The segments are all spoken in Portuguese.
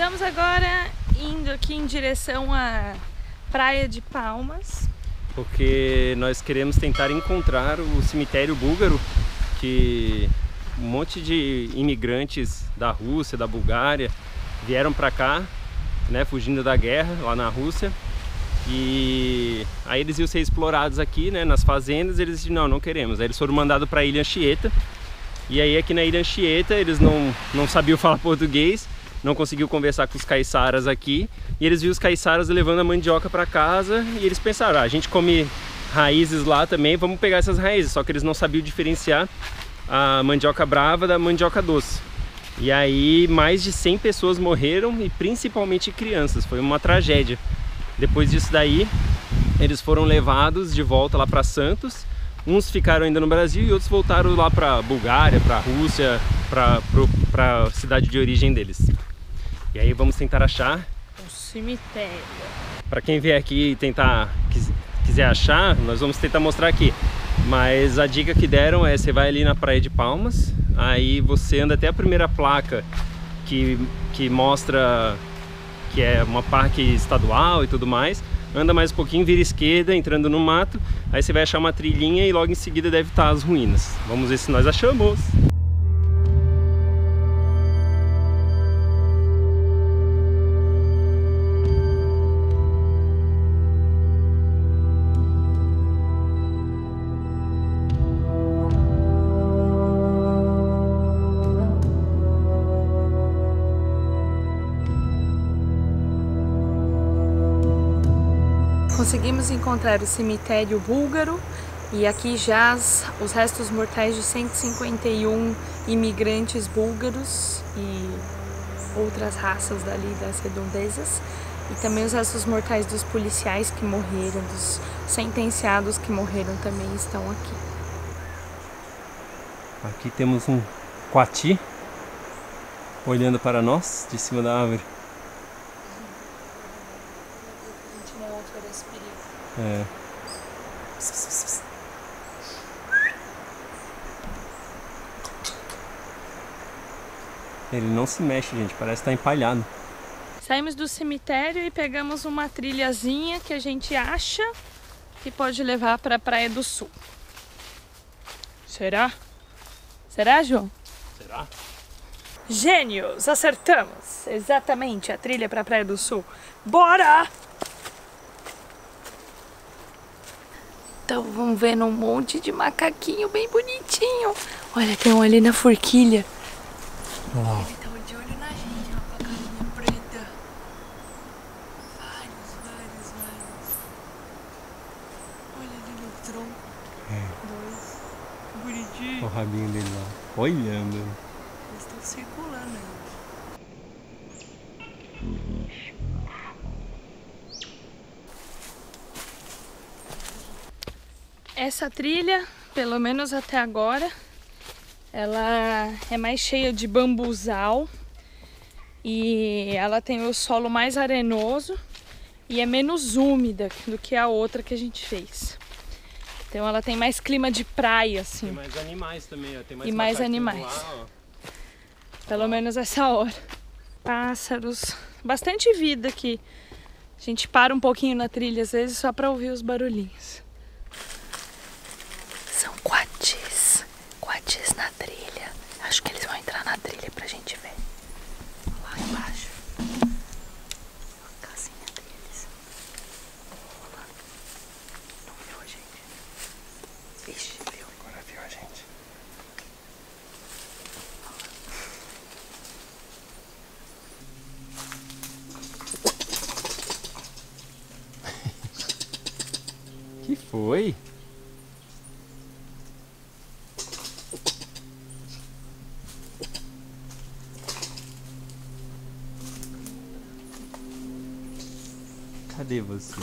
Estamos agora indo aqui em direção à Praia de Palmas, porque nós queremos tentar encontrar o cemitério búlgaro, que um monte de imigrantes da Rússia, da Bulgária, vieram para cá, né, fugindo da guerra lá na Rússia, e aí eles iam ser explorados aqui, né, nas fazendas, e eles disseram, não queremos. Aí eles foram mandados para a Ilha Anchieta, e aí aqui na Ilha Anchieta eles não sabiam falar português, não conseguiu conversar com os caiçaras aqui, e eles viram os caiçaras levando a mandioca para casa, e eles pensaram, ah, a gente come raízes lá também, vamos pegar essas raízes. Só que eles não sabiam diferenciar a mandioca brava da mandioca doce. E aí mais de 100 pessoas morreram, e principalmente crianças, foi uma tragédia. Depois disso daí, eles foram levados de volta lá para Santos, uns ficaram ainda no Brasil e outros voltaram lá para Bulgária, para Rússia, para a cidade de origem deles. E aí vamos tentar achar um cemitério. Para quem vier aqui e quiser achar, nós vamos tentar mostrar aqui. Mas a dica que deram é, você vai ali na Praia de Palmas, aí você anda até a primeira placa que mostra que é uma parque estadual e tudo mais. Anda mais um pouquinho, vira esquerda, entrando no mato, aí você vai achar uma trilhinha e logo em seguida deve estar as ruínas. Vamos ver se nós achamos! Conseguimos encontrar o cemitério búlgaro, e aqui jaz os restos mortais de 151 imigrantes búlgaros e outras raças dali das redondezas, e também os restos mortais dos policiais que morreram, dos sentenciados que morreram também estão aqui. Aqui temos um coati olhando para nós de cima da árvore. É. Ele não se mexe, gente, parece estar empalhado. Saímos do cemitério e pegamos uma trilhazinha que a gente acha que pode levar para a Praia do Sul. Será? Será, João? Será? Gênios, acertamos! Exatamente, a trilha para a Praia do Sul. Bora! Então vamos vendo um monte de macaquinho bem bonitinho. Olha, tem um ali na forquilha. Olá. Ele tá de olho na gente, uma carinha preta. Vários. Olha ali no tronco. É. Dois. Bonitinho. Olha o rabinho dele lá. Olhando. Eles estão circulando aí. Essa trilha, pelo menos até agora, ela é mais cheia de bambuzal e ela tem o solo mais arenoso e é menos úmida do que a outra que a gente fez. Então ela tem mais clima de praia, assim. Tem mais animais também, ó. Tem mais e mais animais. Lá, pelo menos essa hora. Pássaros, bastante vida aqui. A gente para um pouquinho na trilha às vezes só para ouvir os barulhinhos. São coatis na trilha. Acho que eles vão entrar na trilha pra gente ver. Lá embaixo. A casinha deles. Olha lá. Não viu a gente. Vixe, viu. Agora viu a gente. Olha lá. Que foi? Cadê você?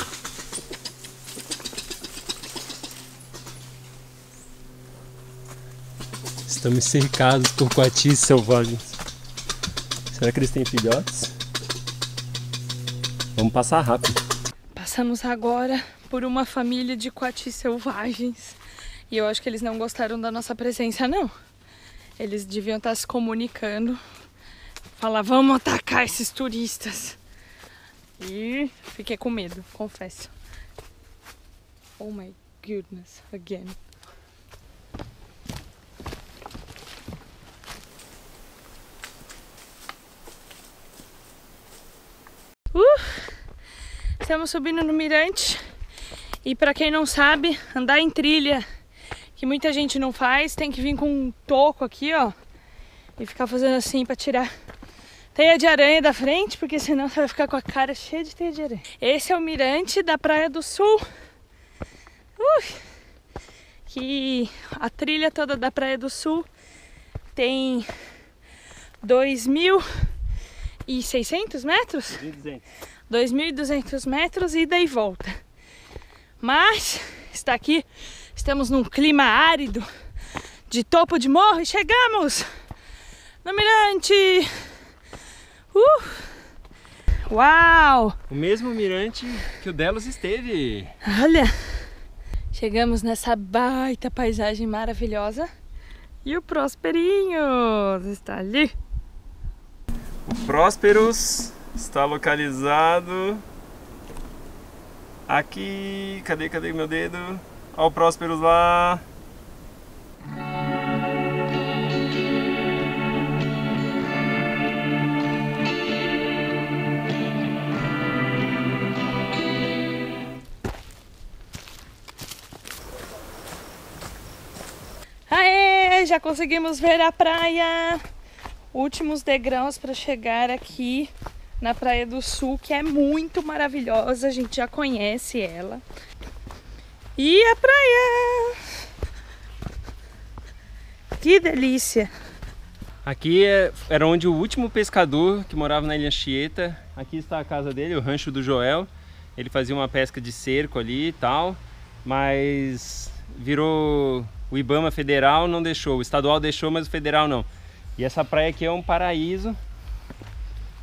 Estamos cercados por coatis selvagens. Será que eles têm filhotes? Vamos passar rápido. Passamos agora por uma família de coatis selvagens. E eu acho que eles não gostaram da nossa presença, não. Eles deviam estar se comunicando Falar, vamos atacar esses turistas. E fiquei com medo, confesso. Oh my goodness, again. Estamos subindo no mirante. E pra quem não sabe, andar em trilha, que muita gente não faz, tem que vir com um toco aqui, ó. E ficar fazendo assim pra tirar teia de aranha da frente, porque senão você vai ficar com a cara cheia de teia de aranha. Esse é o Mirante da Praia do Sul. Que a trilha toda da Praia do Sul tem 2.600 metros? 2.200 metros e daí volta. Mas está aqui, estamos num clima árido de topo de morro e chegamos no mirante. Uau! O mesmo mirante que o Delos esteve. Olha, chegamos nessa baita paisagem maravilhosa e o Prosperinhos está ali. O Prosperus está localizado aqui. Cadê meu dedo? Olha o Prosperus lá. Aê, já conseguimos ver a praia. Últimos degraus para chegar aqui na Praia do Sul, que é muito maravilhosa, a gente já conhece ela. E a praia! Que delícia! Aqui era onde o último pescador que morava na Ilha Anchieta. Aqui está a casa dele, o Rancho do Joel. Ele fazia uma pesca de cerco ali e tal, mas virou... O IBAMA federal não deixou, o estadual deixou, mas o federal não. E essa praia aqui é um paraíso.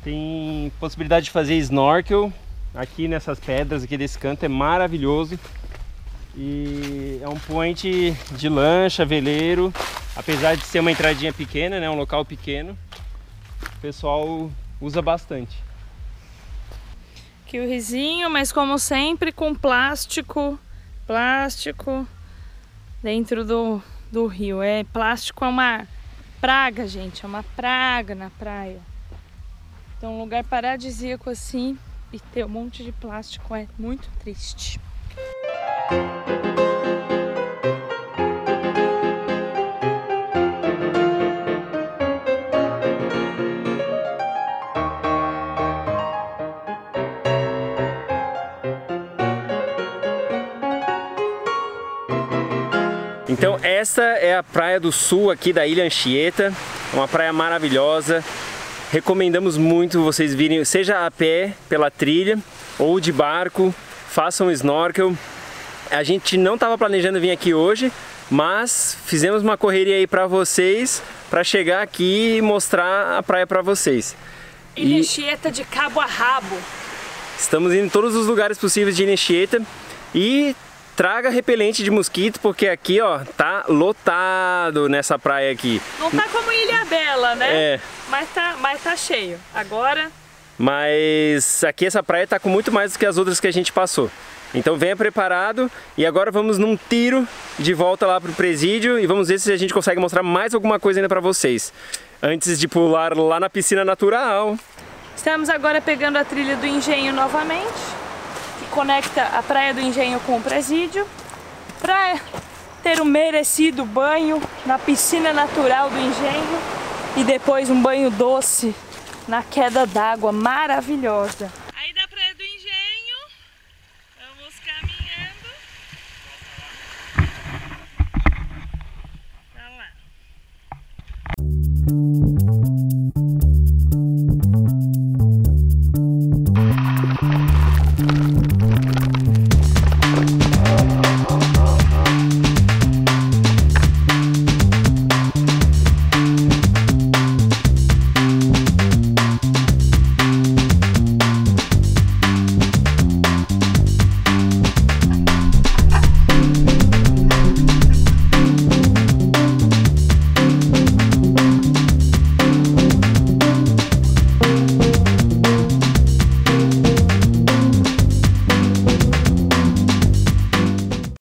Tem possibilidade de fazer snorkel aqui nessas pedras, aqui desse canto, é maravilhoso. E é um point de lancha, veleiro, apesar de ser uma entradinha pequena, né, um local pequeno, o pessoal usa bastante. Aqui o risinho, mas como sempre com plástico dentro do rio. Plástico é uma praga, gente, é uma praga na praia. Então, um lugar paradisíaco assim e ter um monte de plástico é muito triste. Então, essa é a Praia do Sul aqui da Ilha Anchieta, uma praia maravilhosa. Recomendamos muito vocês virem, seja a pé pela trilha ou de barco, façam snorkel. A gente não estava planejando vir aqui hoje, mas fizemos uma correria aí para vocês, para chegar aqui e mostrar a praia para vocês. Ilha Anchieta de cabo a rabo. Estamos indo em todos os lugares possíveis de Ilha Anchieta e traga repelente de mosquito, porque aqui, ó, tá lotado nessa praia aqui. Não tá como Ilha Bela, né? É. Mas tá cheio agora. Mas aqui essa praia tá com muito mais do que as outras que a gente passou. Então venha preparado e agora vamos num tiro de volta lá pro presídio e vamos ver se a gente consegue mostrar mais alguma coisa ainda pra vocês. Antes de pular lá na piscina natural. Estamos agora pegando a trilha do Engenho novamente, que conecta a Praia do Engenho com o presídio, para ter um merecido banho na piscina natural do Engenho e depois um banho doce na queda d'água maravilhosa.